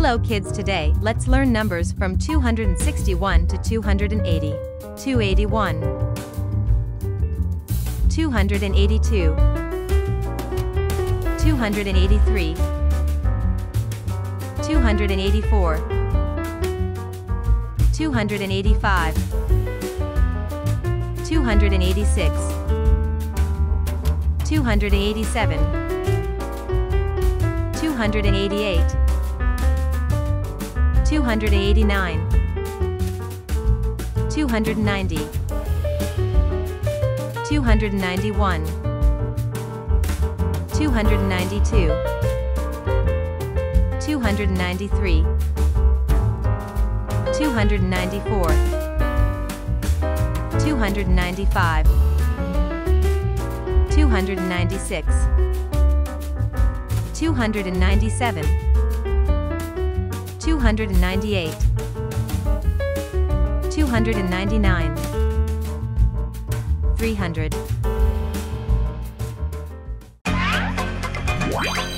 Hello kids, today let's learn numbers from 261 to 280. 281, 282, 283, 284, 285, 286, 287, 288, 289, 290, 291, 292, 293, 294, 295, 296, 297, 298, 299, 300.